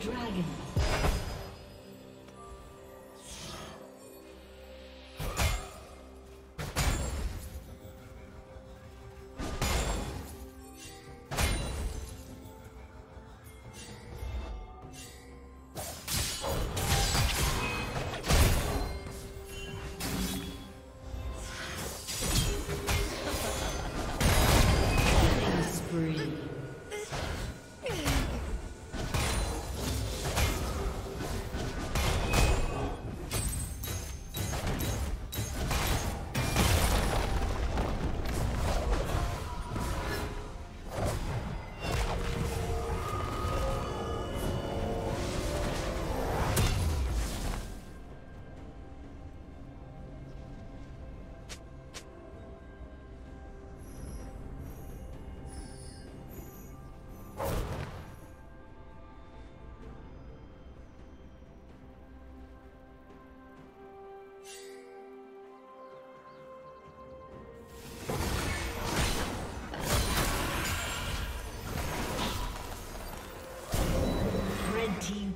dragon.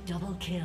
Double kill.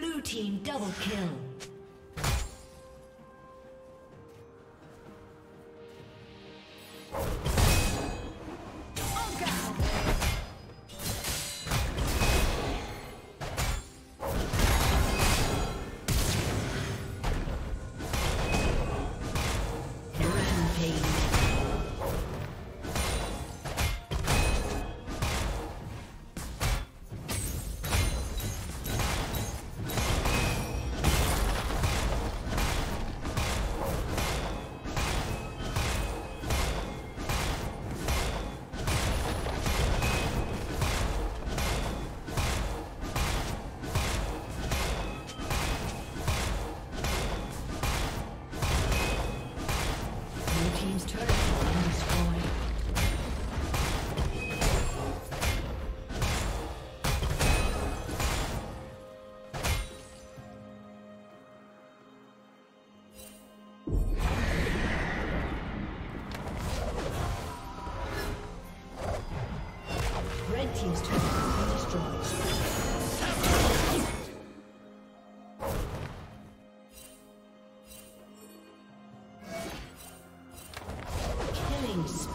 Blue team double kill. Spree.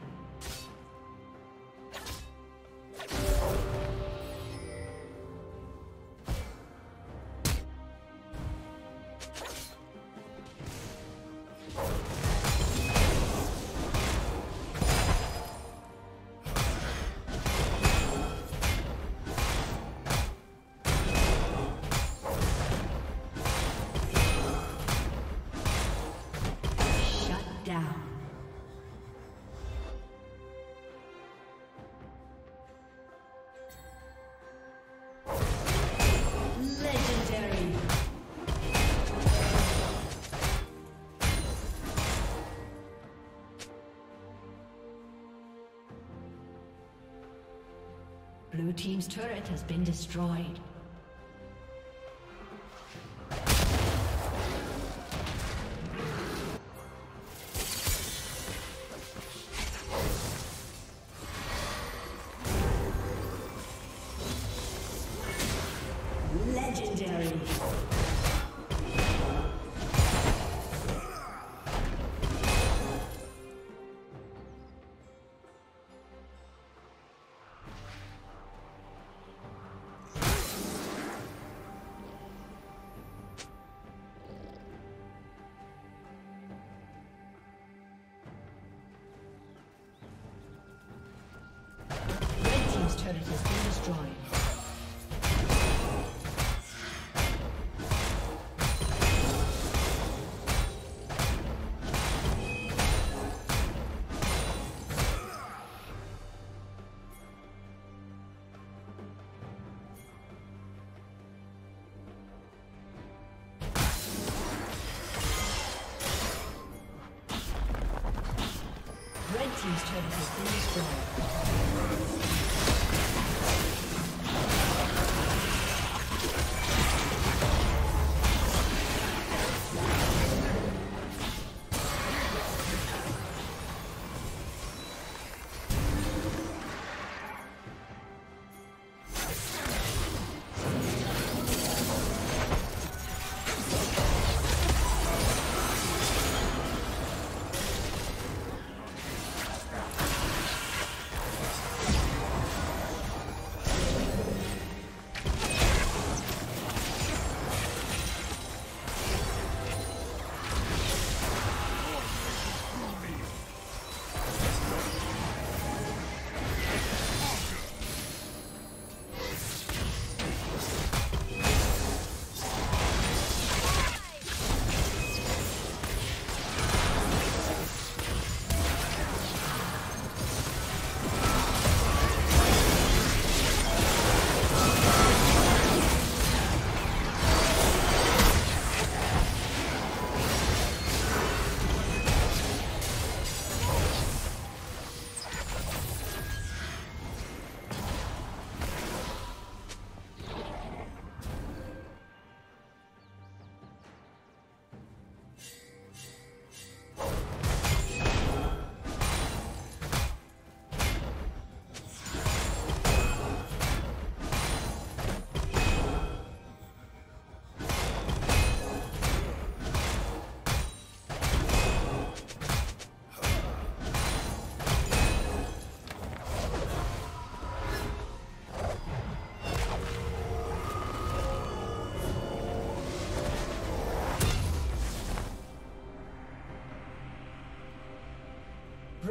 Blue team's turret has been destroyed. It has been destroyed.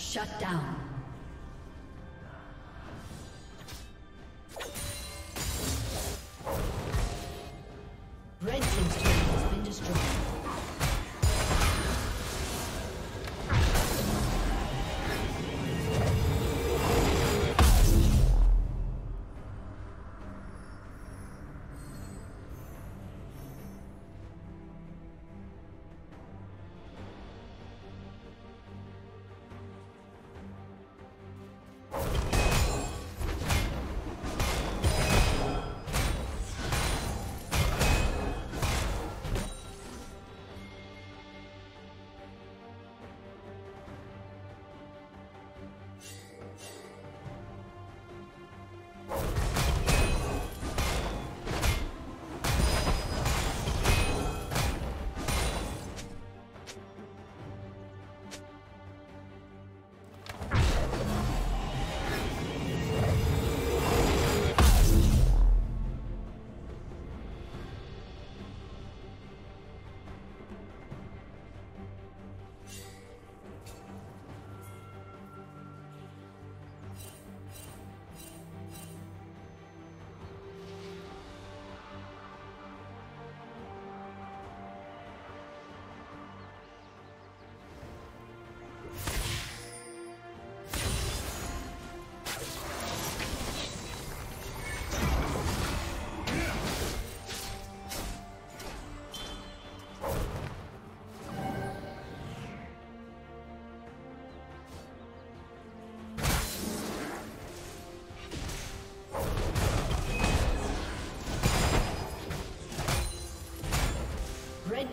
Shut down. Red Team's turret has been destroyed. Red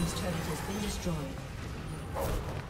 team's turret has been destroyed.